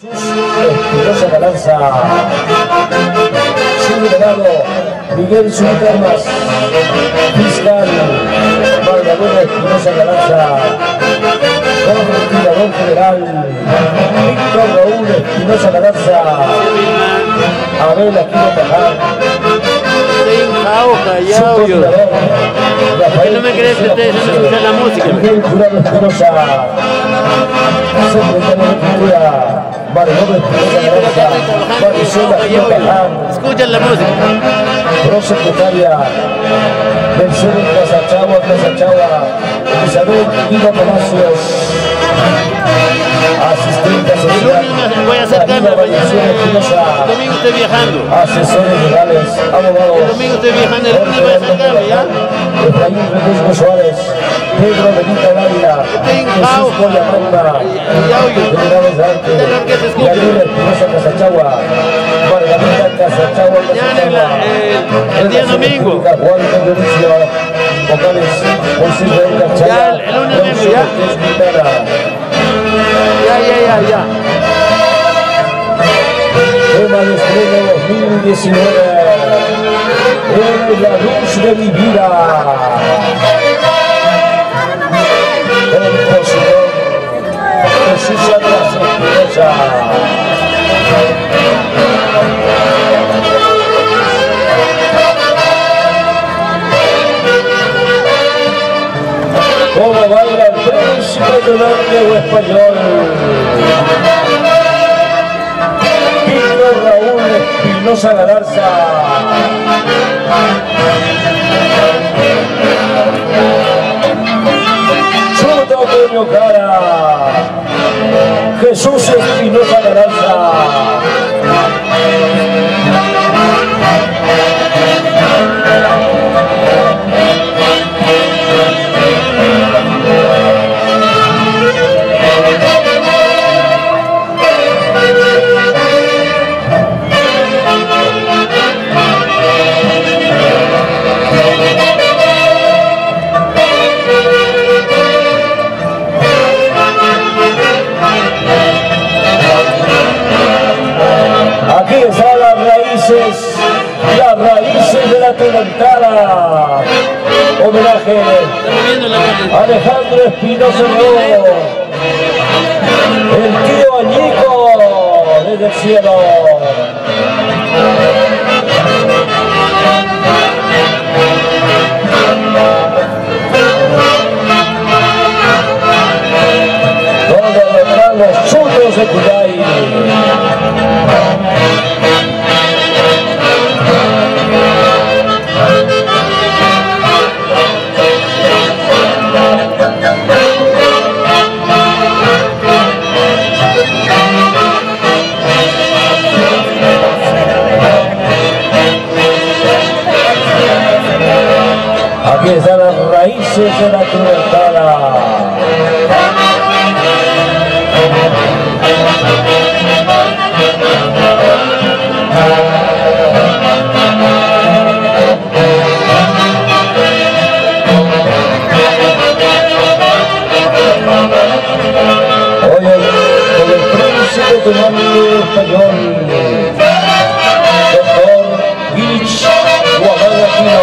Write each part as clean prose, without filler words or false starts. Espinoza Galarza, su delegado Miguel Sotomayor, fiscal Valladolid Espinoza Galarza, procurador general Víctor Raúl Espinoza Galarza, Abel Aquino Sinjauca, Yauyos. No me crees que ustedes no escuchan la música. Miguel Jurado Espinoza, secretario de Cultura. Escuchen la música. Prosecretaria del sur de Casa Chagua, Isabel Guido Palacios, asistente social. Voy a hacer cambio mañana. El domingo estoy viajando. Asesores legales, abogados. El domingo estoy viajando, el lunes voy a hacer cambio, ¿ya? Efraín Francisco Suárez, Pedro Benito Dávila, Jesús Colla Prenda, Generales de Arte, Yaúl Espinoza Casachagua, Margarita Casachagua, el día domingo, Juan Condoricio, vocales, José Raúl Cachagua, el lunes vengo, ya. Tema de estreno 2019, en la luz de mi vida. Jesús Espinoza como baila el príncipe de norte o español Víctor Raúl Espinoza Galarza. Chuto Antonio Cara, Jesús Espinoza Galarza, homenaje a Alejandro Espinoza, el tío Añico desde el cielo. Donde están los chulos de Cuyay. Aquí están las raíces de la tubercada. Hoy el príncipe de tu nombre español, doctor Vich o Abel Aquino.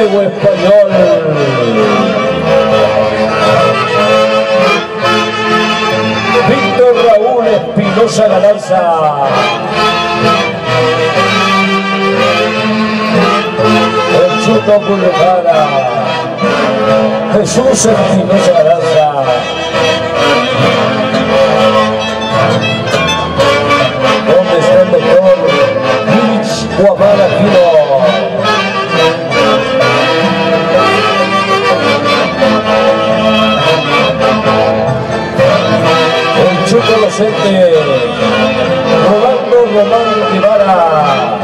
O español, Víctor Raúl Espinoza Galarza. El Chuto Culiacana, Jesús Espinoza Galarza. ¿Dónde está el doctor Vich o Abel Aquino? Rolando Román Sonora,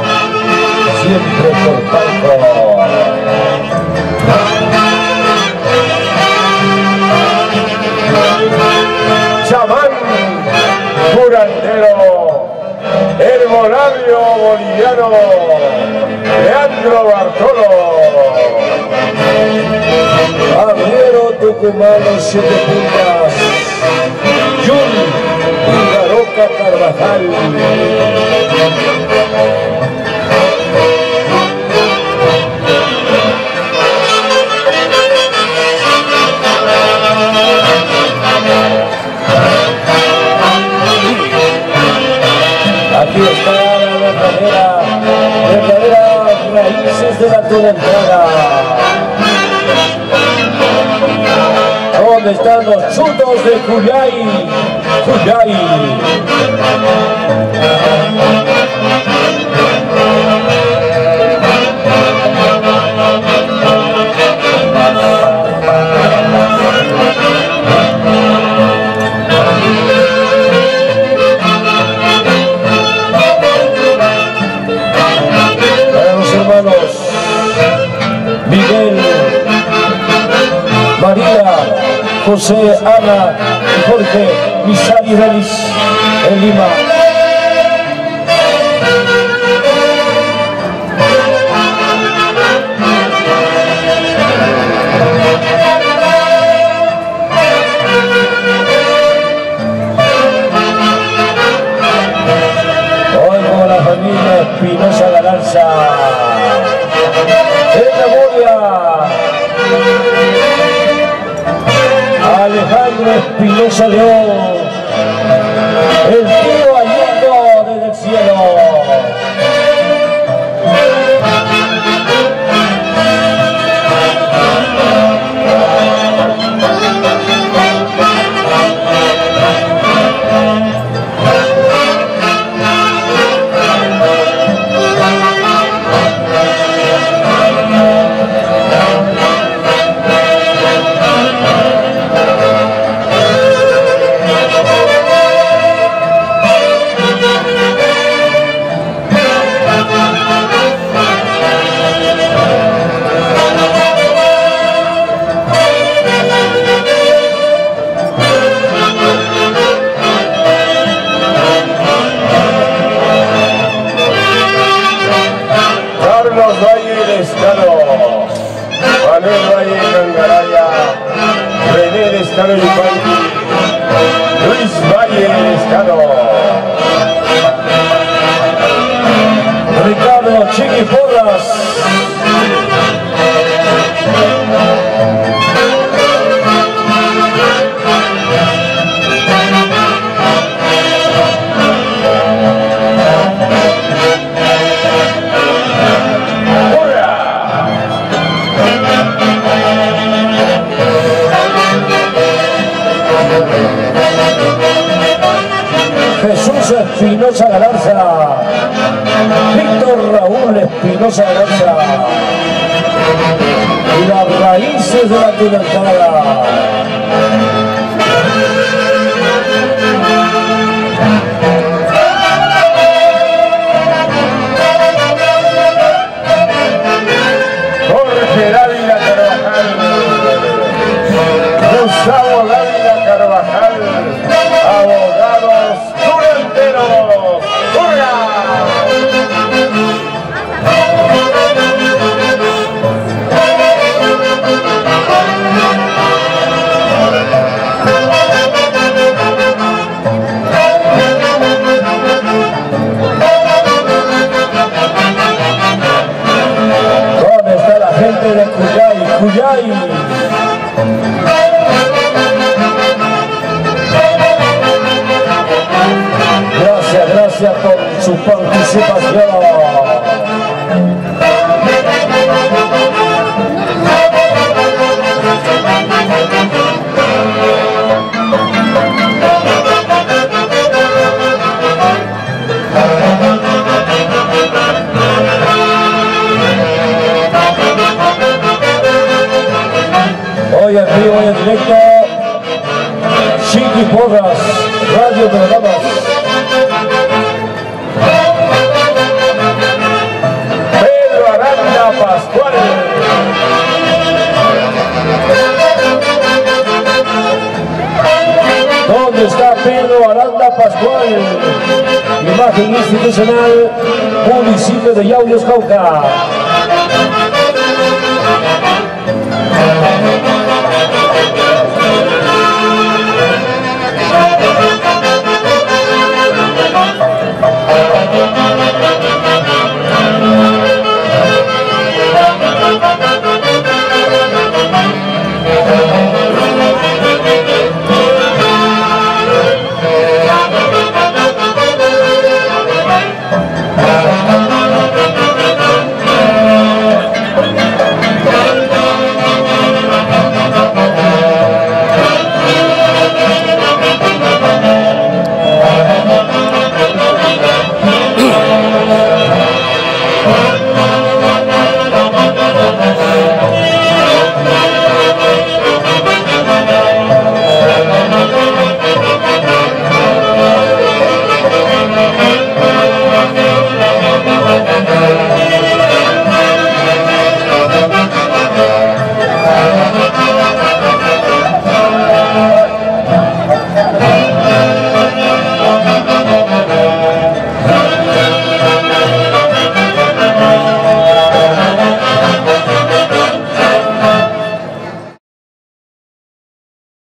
siempre por tanto. Chamán, curandero, herbolario boliviano, Leandro Bartolo. Abriero tucumano, siete puntas, Yun, Garoca, Carvajal. Aquí está la verdadera, raíces de la tulentrada. ¿Dónde están los chutos de Cuyay? Cuyay. Para los hermanos Miguel, María, José, Ana y Jorge Misal y Denis en Lima. Hoy con la familia Espinoza Galarza en memoria. Alejandro Espinoza León, el tío Auyón desde el cielo. Jesús Espinoza Galarza, Víctor Raúl Espinoza Galarza y las raíces de la tulentrada. Jorge Dávila Carvajal, Gustavo Dávila Carvajal, abogados curanteros. ¿Dónde está la gente de Cuyay? Cuyay. Gracias por su participación. Hoy en vivo y en directo, Chiqui Porras, Radio Programas. institucional municipio de Yauyos, Jauca.